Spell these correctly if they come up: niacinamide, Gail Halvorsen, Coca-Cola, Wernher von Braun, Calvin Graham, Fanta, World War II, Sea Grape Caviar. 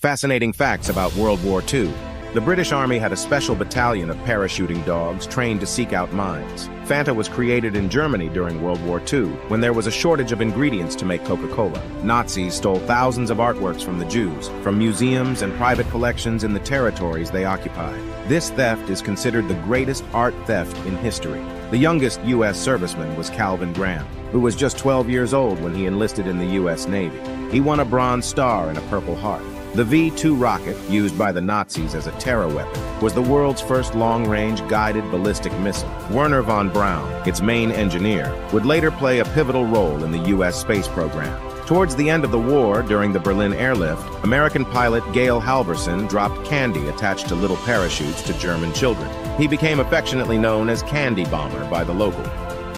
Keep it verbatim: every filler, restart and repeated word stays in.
Fascinating facts about World War Two. The British Army had a special battalion of parachuting dogs trained to seek out mines. Fanta was created in Germany during World War Two, when there was a shortage of ingredients to make Coca-Cola. Nazis stole thousands of artworks from the Jews, from museums and private collections in the territories they occupied. This theft is considered the greatest art theft in history. The youngest U S serviceman was Calvin Graham, who was just twelve years old when he enlisted in the U S Navy. He won a Bronze Star and a Purple Heart. The V two rocket, used by the Nazis as a terror weapon, was the world's first long-range guided ballistic missile. Wernher von Braun, its main engineer, would later play a pivotal role in the U S space program. Towards the end of the war, during the Berlin airlift, American pilot Gail Halvorsen dropped candy attached to little parachutes to German children. He became affectionately known as Candy Bomber by the locals.